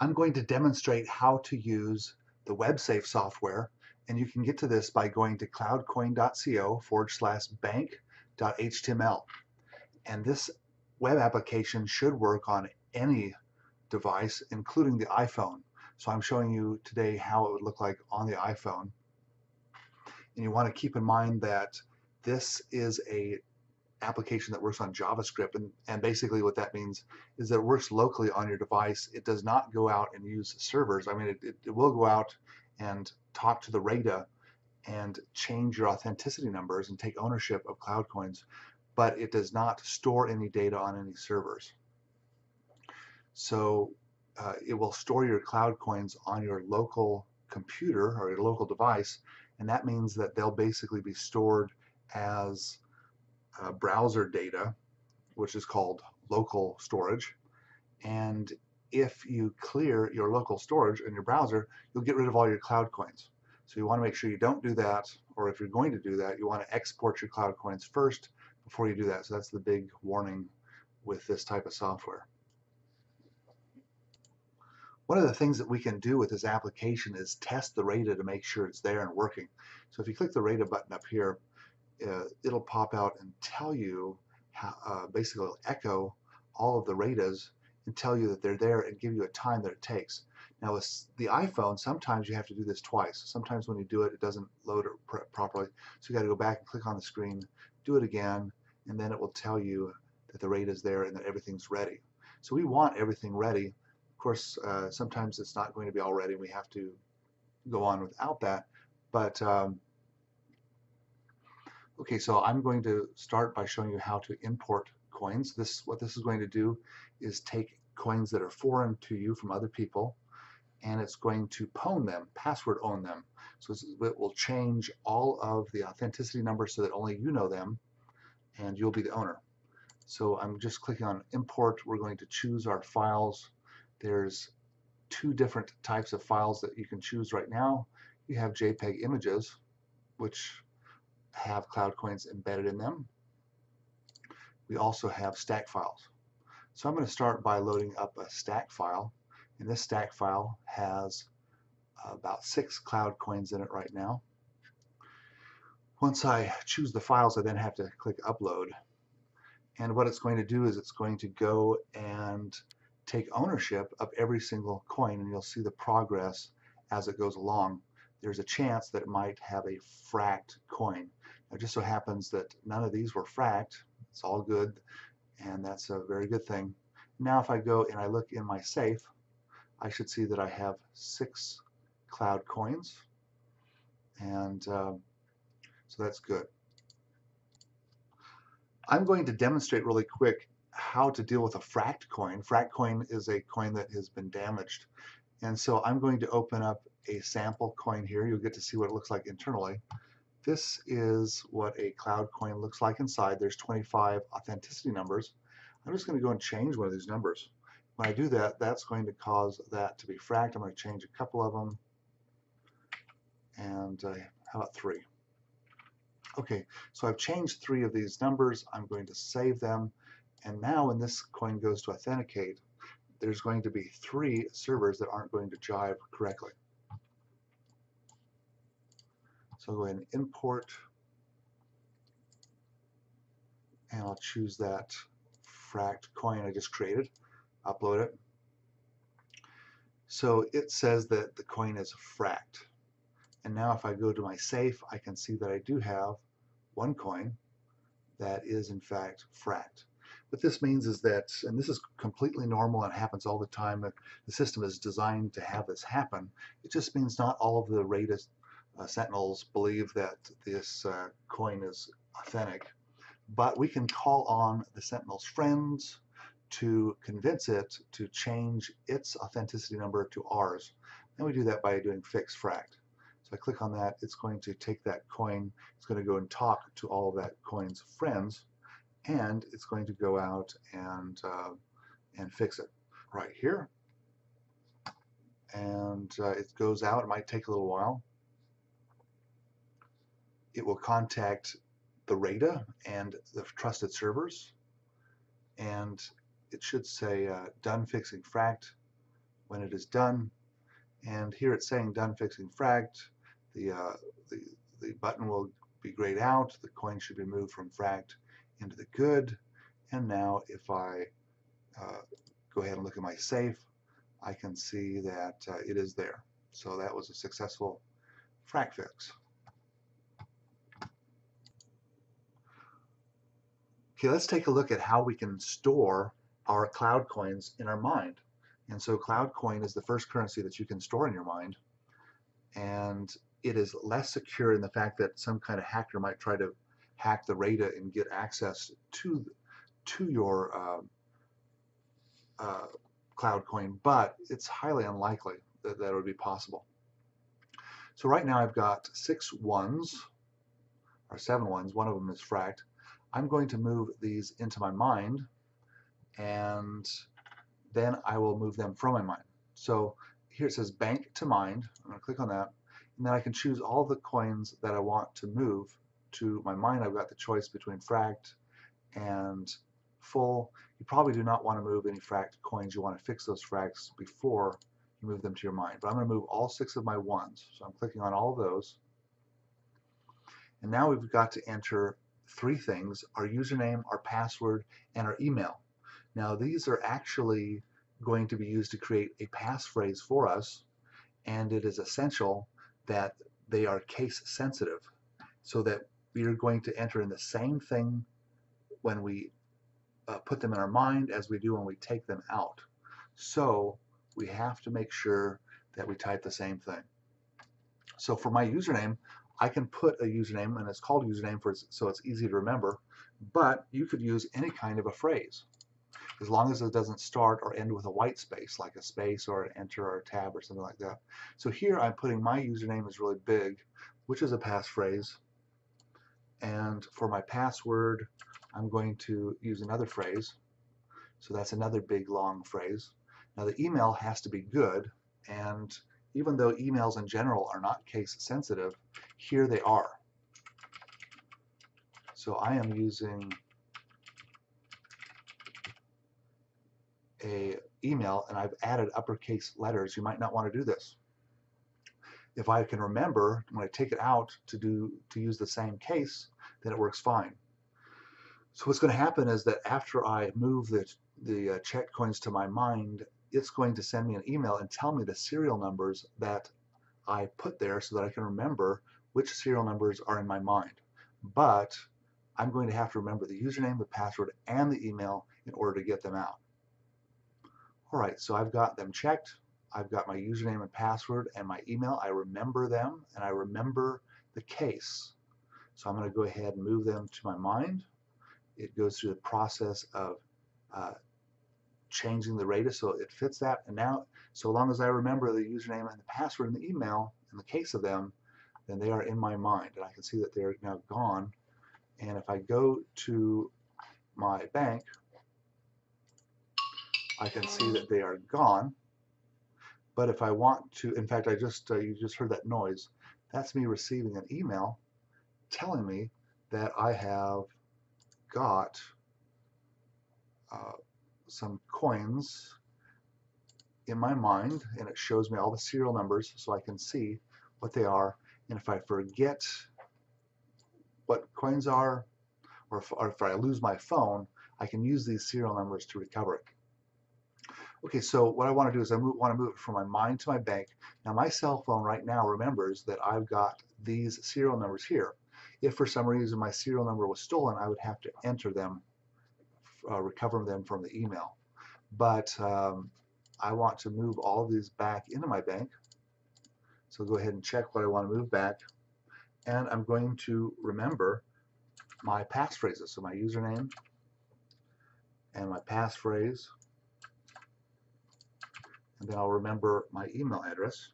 I'm going to demonstrate how to use the WebSafe software, and you can get to this by going to cloudcoin.co/bank.html. And this web application should work on any device, including the iPhone. So I'm showing you today how it would look like on the iPhone. And you want to keep in mind that this is a application that works on JavaScript, and basically what that means is that it works locally on your device. It does not go out and use servers. I mean, it will go out and talk to the RADA and change your authenticity numbers and take ownership of CloudCoins, but it does not store any data on any servers. So it will store your CloudCoins on your local computer or your local device, and that means that they'll basically be stored as browser data, which is called local storage. And if you clear your local storage in your browser, you'll get rid of all your cloud coins. So you want to make sure you don't do that, or if you're going to do that, you want to export your cloud coins first before you do that. So that's the big warning with this type of software. One of the things that we can do with this application is test the RADA to make sure it's there and working. So if you click the RADA button up here, it'll pop out and tell you how, basically it'll echo all of the RADAs and tell you that they're there and give you a time that it takes. Now with the iPhone, sometimes you have to do this twice. Sometimes when you do it, it doesn't load it properly, so you got to go back and click on the screen, do it again, and then it will tell you that the RADA's there and that everything's ready. So we want everything ready. Of course, sometimes it's not going to be all ready. We have to go on without that, but okay, so I'm going to start by showing you how to import coins. What this is going to do is take coins that are foreign to you from other people, and it's going to PWN them, password own them. So it will change all of the authenticity numbers so that only you know them, and you'll be the owner. So I'm just clicking on import. We're going to choose our files. There's two different types of files that you can choose right now. You have JPEG images, which have CloudCoins embedded in them. We also have stack files. So I'm going to start by loading up a stack file, and this stack file has about 6 CloudCoins in it right now. Once I choose the files, I then have to click upload, and what it's going to do is it's going to go and take ownership of every single coin, and you'll see the progress as it goes along. There's a chance that it might have a fracked coin. Now, it just so happens that none of these were fracked. It's all good, and that's a very good thing. Now if I go and I look in my safe, I should see that I have 6 cloud coins, and so that's good. I'm going to demonstrate really quick how to deal with a fracked coin. Fracked coin is a coin that has been damaged, and so I'm going to open up a sample coin here. You'll get to see what it looks like internally. This is what a cloud coin looks like inside. There's 25 authenticity numbers. I'm just going to go and change one of these numbers. When I do that, that's going to cause that to be fracked. I'm going to change a couple of them, and how about 3? Okay, so I've changed 3 of these numbers. I'm going to save them, and now when this coin goes to authenticate, there's going to be 3 servers that aren't going to jive correctly. So I'll go ahead and import, and I'll choose that fracked coin I just created, upload it. So it says that the coin is fracked. And now if I go to my safe, I can see that I do have 1 coin that is in fact fracked. What this means is that, and this is completely normal and happens all the time, the system is designed to have this happen. It just means not all of the RADA sentinels believe that this coin is authentic, but we can call on the sentinel's friends to convince it to change its authenticity number to ours, and we do that by doing fix fract. So I click on that. It's going to take that coin, it's going to go and talk to all of that coin's friends, and it's going to go out and fix it right here, and it goes out. It might take a little while. It will contact the RADA and the trusted servers, and it should say done fixing fract. when it is done. And here it's saying done fixing fract. The button will be grayed out. The coin should be moved from fract into the good. And now if I go ahead and look at my safe, I can see that it is there. So that was a successful fract fix. Okay, let's take a look at how we can store our cloud coins in our mind. And so CloudCoin is the first currency that you can store in your mind, and it is less secure in the fact that some kind of hacker might try to hack the data and get access to your CloudCoin, but it's highly unlikely that that would be possible. So right now I've got 7 ones, one of them is fract. I'm going to move these into my mind, and then I will move them from my mind. So here it says bank to mind. I'm going to click on that, and then I can choose all the coins that I want to move to my mind. I've got the choice between fract and full. You probably do not want to move any fract coins. You want to fix those fracts before you move them to your mind. But I'm going to move all 6 of my ones. So I'm clicking on all of those. And now we've got to enter 3 things: our username, our password, and our email. Now these are actually going to be used to create a passphrase for us, and it is essential that they are case sensitive, so that we are going to enter in the same thing when we put them in our mind as we do when we take them out. So we have to make sure that we type the same thing. So for my username, I can put a username, and it's called username so it's easy to remember, but you could use any kind of a phrase, as long as it doesn't start or end with a white space, like a space or an enter or a tab or something like that. So here I'm putting my username is really big, which is a passphrase, and for my password I'm going to use another phrase, so that's another big long phrase. Now the email has to be good, and even though emails in general are not case sensitive, here they are. So I am using an email, and I've added uppercase letters. You might not want to do this. If I can remember when I take it out to use the same case, then it works fine. So what's going to happen is that after I move the check coins to my mind, it's going to send me an email and tell me the serial numbers that I put there, so that I can remember which serial numbers are in my mind. But I'm going to have to remember the username, the password, and the email in order to get them out. Alright, so I've got them checked. I've got my username and password and my email. I remember them, and I remember the case. So I'm going to go ahead and move them to my mind. It goes through the process of changing the data so it fits that, and now so long as I remember the username and the password and the email and the case of them, then they are in my mind, and I can see that they're now gone. And if I go to my bank, I can see that they are gone. But if I want to, in fact, I just you just heard that noise. That's me receiving an email telling me that I have got some coins in my mind, and it shows me all the serial numbers so I can see what they are. And if I forget what coins are, or if I lose my phone, I can use these serial numbers to recover it. Okay, so what I want to do is I want to move it from my mind to my bank. Now my cell phone right now remembers that I've got these serial numbers here. If for some reason my serial number was stolen, I would have to enter them, recover them from the email. But I want to move all of these back into my bank. So go ahead and check what I want to move back. And I'm going to remember my passphrases. So my username and my passphrase. And then I'll remember my email address.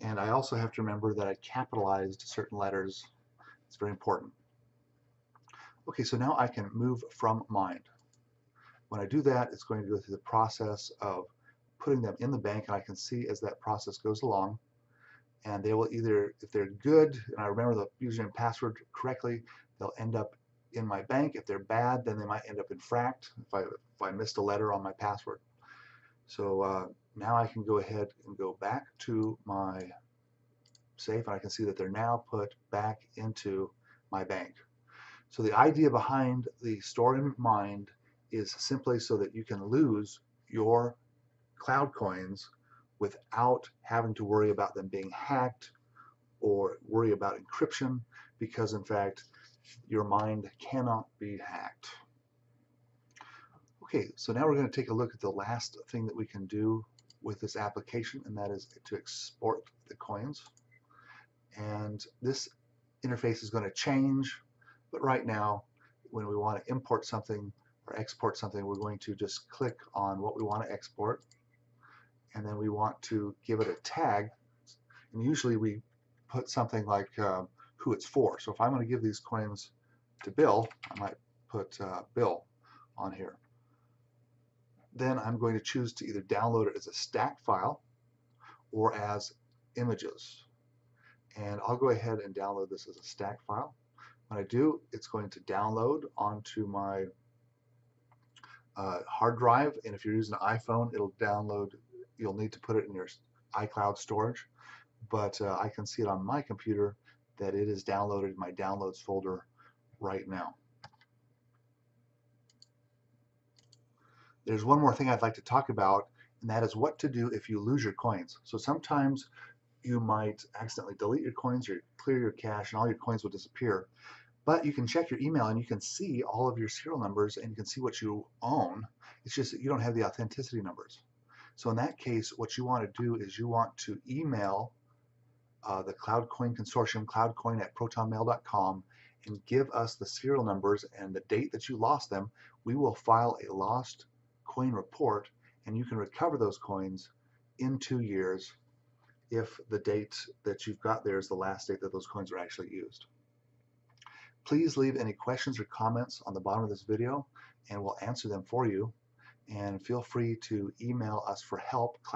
And I also have to remember that I capitalized certain letters. It's very important. Okay, so now I can move from mind. When I do that, it's going to go through the process of putting them in the bank, and I can see as that process goes along, and they will either, if they're good and I remember the username and password correctly, they'll end up in my bank. If they're bad, then they might end up infract if I missed a letter on my password. So now I can go ahead and go back to my safe, and I can see that they're now put back into my bank. So the idea behind the store in mind is simply so that you can lose your cloud coins without having to worry about them being hacked or worry about encryption, because in fact your mind cannot be hacked. Okay, so now we're going to take a look at the last thing that we can do with this application, and that is to export the coins. And this interface is going to change, but right now when we want to import something or export something, we're going to just click on what we want to export, and then we want to give it a tag, and usually we put something like who it's for. So if I'm going to give these coins to Bill, I might put Bill on here. Then I'm going to choose to either download it as a stack file or as images. And I'll go ahead and download this as a stack file. When I do, it's going to download onto my hard drive, and if you're using an iPhone, it'll download. You'll need to put it in your iCloud storage, but I can see it on my computer that it is downloaded in my downloads folder right now. There's one more thing I'd like to talk about, and that is what to do if you lose your coins. So sometimes you might accidentally delete your coins or clear your cache and all your coins will disappear. But you can check your email and you can see all of your serial numbers and you can see what you own. It's just that you don't have the authenticity numbers. So in that case, what you want to do is you want to email the CloudCoin consortium, cloudcoin@protonmail.com, and give us the serial numbers and the date that you lost them. We will file a lost coin report, and you can recover those coins in 2 years if the date that you've got there is the last date that those coins were actually used. Please leave any questions or comments on the bottom of this video, and we'll answer them for you. And feel free to email us for help.